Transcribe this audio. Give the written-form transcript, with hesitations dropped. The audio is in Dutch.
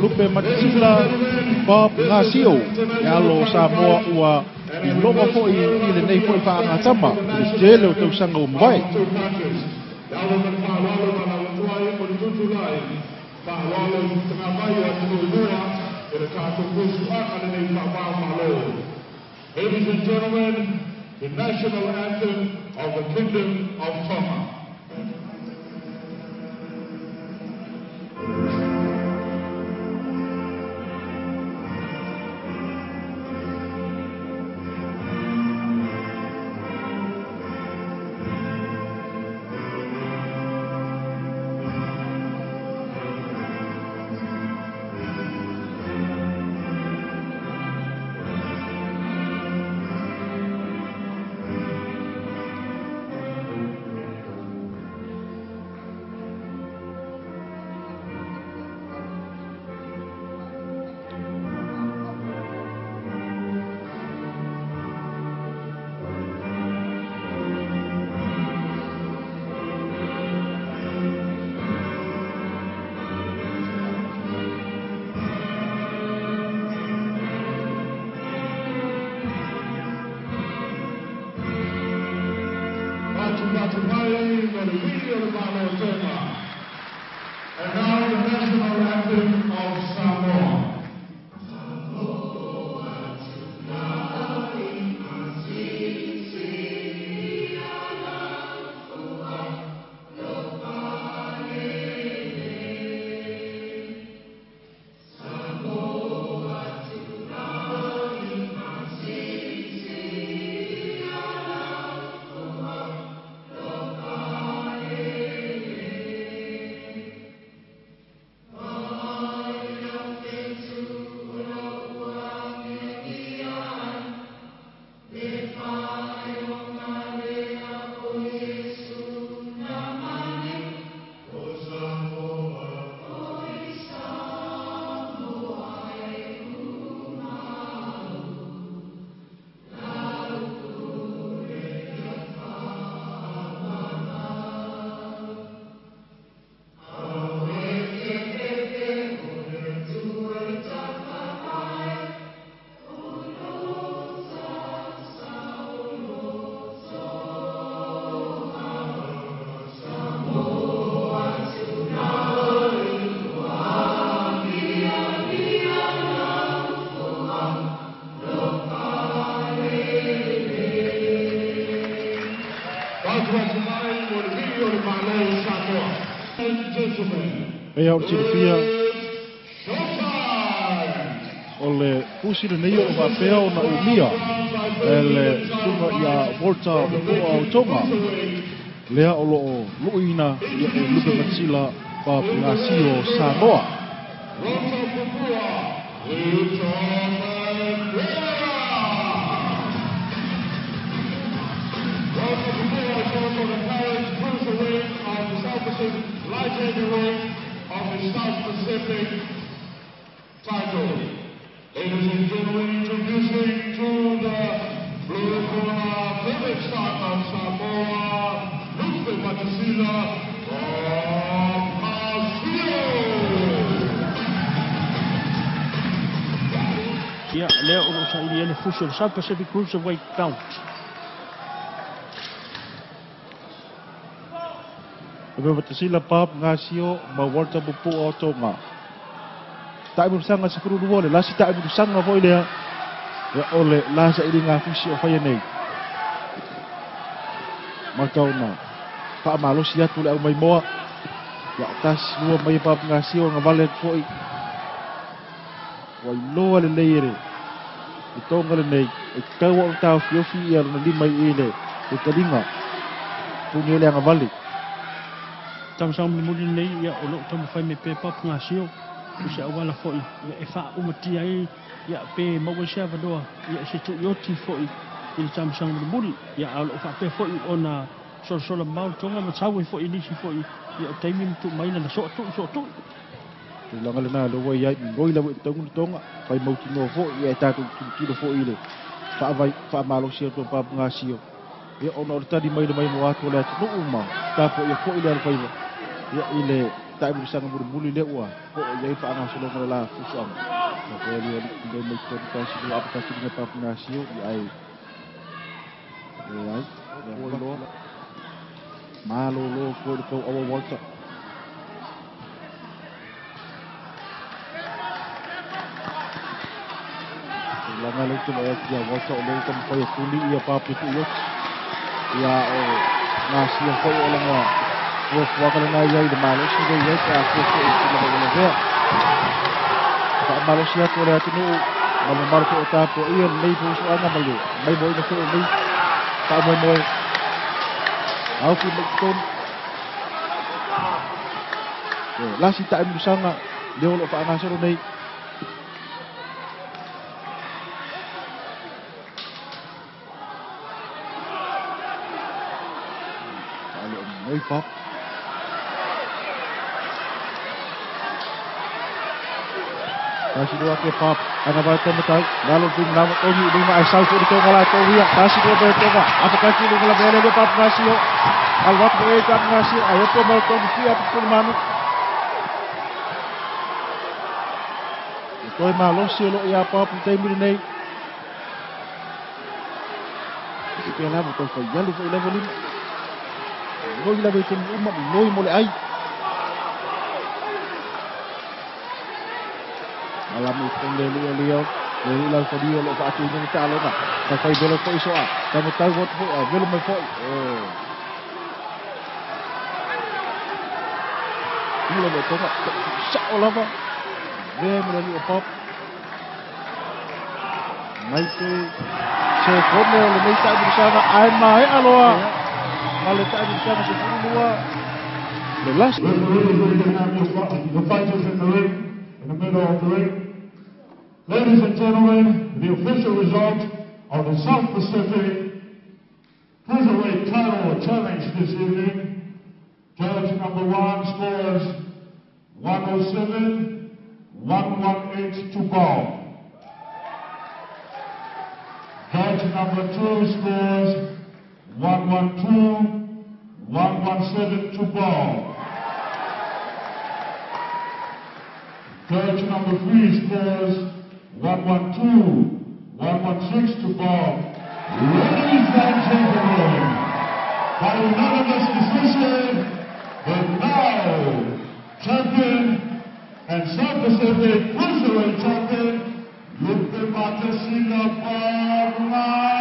Lupematasila Bob Gasio ya lo Samoa ua iloma po i le nei po pa atama jelo to sanga umbai Ladies and gentlemen, the national anthem of the Kingdom of Tonga. And now the national anthem of Samoa. Meia utilizia ole usir neio o papel na umia ele suma ia volta o automa lea olo luina ia Lupematasila Bob Gasio Samoa light heavyweight of the South Pacific title. Ladies and gentlemen, introducing to the blue corner, favorite star of Samoa, Lupematasila Bob Gasio. Yeah, now we're going to push the South Pacific Cruiserweight belt. Lupematasila Bob Gasio mawarta bupu otoma. Taib bersanga sekuru dua le, lasi taib bersanga boy dia. Ya oleh lasa ini ngafusi apa yang ni? Macam mana? Tak malu sihat pulak umai bawa. Ya atas dua umai Bob Gasio ngavalet boy. Wailo le leiri. Itu ngale ni. Kau orang tahu Yofi yang nanti mai ini. Kita dengar. Punya yang ngavalet. Tamsang mimulin nei ya olok tamu fai me pe Bob Gasio usia wala foi ya efa umati ai ya pe mawasha vado ya situ yoti foi in tamsang mimuli ya olok fa pe foi ona sosola mau tonga matsawi foi ni si foi ya taimim tu maina na so tu langal na lo wai ya ngoi la tonga tonga fai mau tino foi ya ta tu do foi le fa vai fa malo si to Bob Gasio ya ona tadi mai mai mo atu la tu uma ta foi foi le al foi ia ile time sang berbuli lewa ko ia fa ana solo mala fusam na ko ia de me podcast do aplikasi de papnasio ai ai malo lo ko ko awa volta la ngalo tu ia ia volta o lengkam ko ia kuli ia papu tu ia o nasio ko olanga was wakala na yai de malos de yai ka fosse de malos da malos ya ko ratu no malu marko ta po ia nei bo so ana malu mai bo de ko nei ta mo mo au ki mekton la sita em busanga de lo pa ana so nei oi pop Tassi doa ke pap, ana bato metai, lalu tim namu ohi lima asal sudah kepala tohia, Tassi doa bertema, apakah kini kalau berada di pap Gasio, alwat mereka Gasio, ayo kembali kembali apa permanu. Toi malu silo ia pap metai mirinei. Ikan apa kau fajal itu level ini, kau ialah betul umat noi mulai. Alam ikon lelio lelio la sadio lo fa atu ni ta lona ka kai belo ko isoa ka mo ta wot ho belo mo fo belo mo to sa olava belo lelio pop mai se se komo le mai ta di sana ai mai aloa ale ta di sana se lua the last the fighters in the ring in the middle of the ring. Ladies and gentlemen, the official result of the South Pacific Cruiserweight Title Challenge this evening. Judge number one scores 107, 118 to Bob. Judge number two scores 112, 117 to Bob. Judge number three scores 112, 116 to Bob. Ladies and gentlemen, by unanimous decision, the now champion and South Pacific Cruiserweight champion, Lupematasila Bob Gasio.